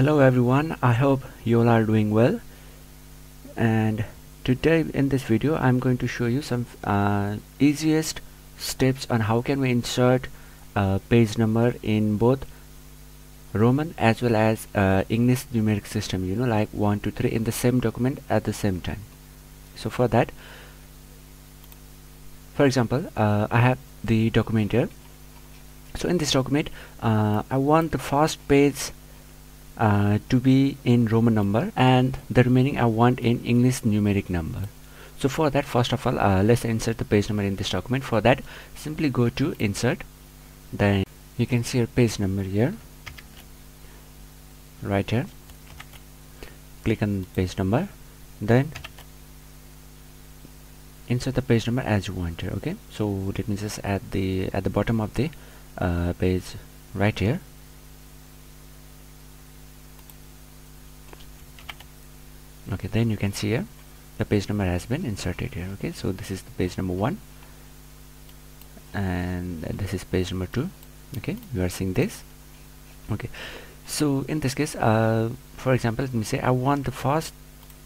Hello everyone, I hope you all are doing well, and today in this video I'm going to show you some easiest steps on how can we insert a page number in both Roman as well as English numeric system, you know, like 1, 2, 3 in the same document at the same time. So for that, for example, I have the document here. So in this document I want the first page to be in Roman number and the remaining I want in English numeric number. So for that, first of all, let's insert the page number in this document. For that, simply go to insert, then you can see your page number here, right here. Click on page number, then insert the page number as you want here. Okay, so let me just add the at the bottom of the page right here. Okay, then you can see here the page number has been inserted here. Okay, so this is the page number 1 and this is page number 2. Okay, you are seeing this. Okay, so in this case, for example, let me say I want the first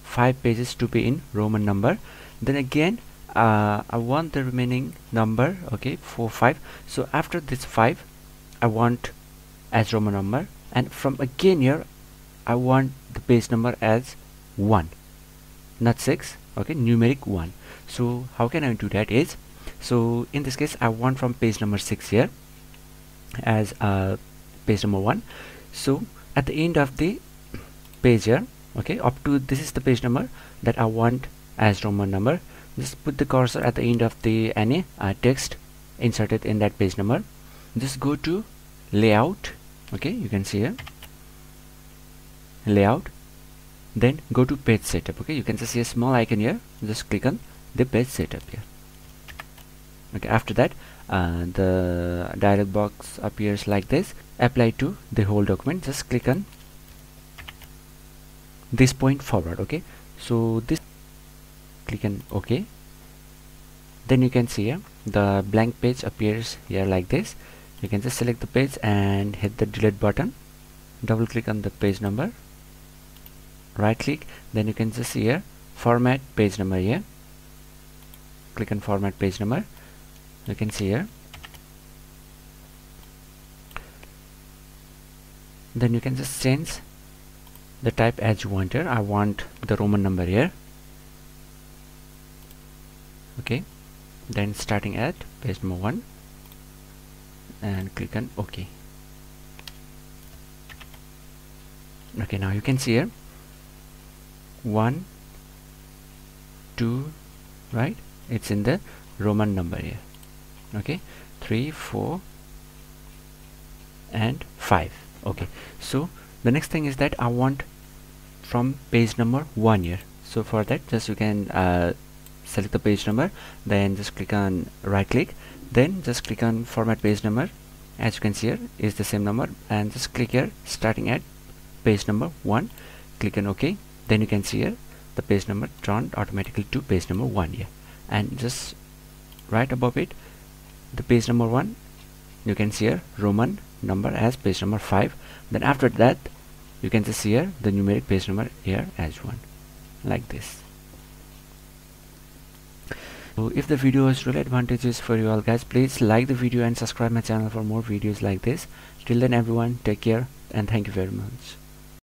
5 pages to be in Roman number, then again I want the remaining number, okay, 4, 5. So after this 5 I want as Roman number, and from again here I want the page number as 1, not 6, okay, numeric 1. So how can I do that is, so in this case I want from page number 6 here as page number 1. So at the end of the page here, okay, up to this is the page number that I want as Roman number. Just put the cursor at the end of the any text inserted in that page number. Just go to layout, okay, you can see here layout, then go to page setup. Okay, you can just see a small icon here, just click on the page setup here. Okay, after that the dialog box appears like this, apply to the whole document. Just click on this point forward, okay, so this, click on OK, then you can see here the blank page appears here like this. You can just select the page and hit the delete button, double click on the page number, right click, then you can just see here format page number here, click on format page number. You can see here, then you can just change the type as you want here. I want the Roman number here, okay, then starting at page number 1 and click on OK. Okay, now you can see here 1, 2, right, it's in the Roman number here, okay, 3, 4 and 5. Okay, so the next thing is that I want from page number 1 here. So for that, just you can select the page number, then just click on right click, then just click on format page number. As you can see here is the same number, and just click here starting at page number 1, click on OK. Then you can see here the page number turned automatically to page number 1 here, and just right above it the page number 1, you can see here Roman number as page number 5. Then after that you can just see here the numeric page number here as 1, like this. So if the video is really advantageous for you all guys, please like the video and subscribe my channel for more videos like this. Till then everyone, take care and thank you very much.